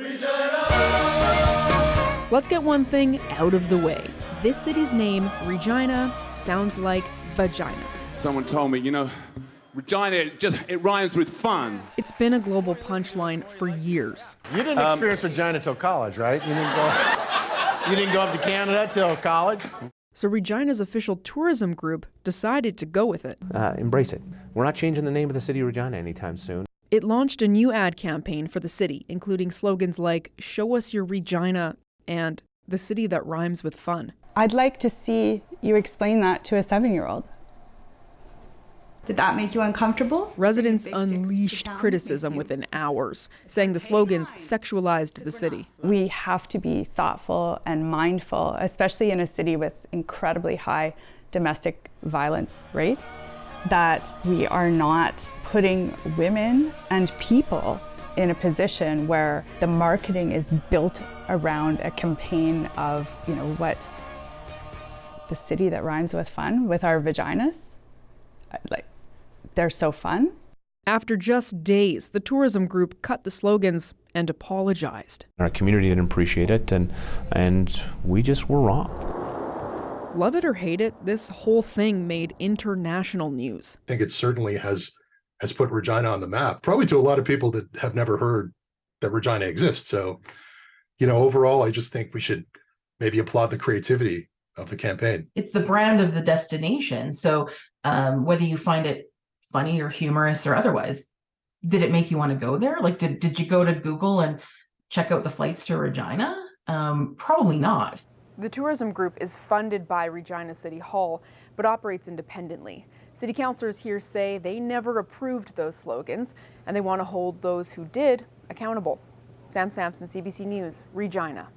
Regina! Let's get one thing out of the way. This city's name, Regina, sounds like vagina. Someone told me, you know, Regina, it rhymes with fun. It's been a global punchline for years. You didn't experience Regina till college, right? You didn't go up to Canada till college? So Regina's official tourism group decided to go with it. Embrace it. We're not changing the name of the city of Regina anytime soon. It launched a new ad campaign for the city, including slogans like, "Show us your Regina," and "The city that rhymes with fun." I'd like to see you explain that to a 7-year-old. Did that make you uncomfortable? Residents unleashed criticism within hours, saying the slogans sexualized the city. We have to be thoughtful and mindful, especially in a city with incredibly high domestic violence rates, that we are not putting women and people in a position where the marketing is built around a campaign of, you know, what, the city that rhymes with fun, with our vaginas. Like, they're so fun. After just days, the tourism group cut the slogans and apologized. Our community didn't appreciate it, and we just were wrong. Love it or hate it, this whole thing made international news. I think it certainly has put Regina on the map, probably to a lot of people that have never heard that Regina exists. So, you know, overall, I just think we should maybe applaud the creativity of the campaign. It's the brand of the destination. So whether you find it funny or humorous or otherwise, did it make you want to go there? Like, did you go to Google and check out the flights to Regina? Probably not. The tourism group is funded by Regina City Hall, but operates independently. City councillors here say they never approved those slogans, and they want to hold those who did accountable. Sam Sampson, CBC News, Regina.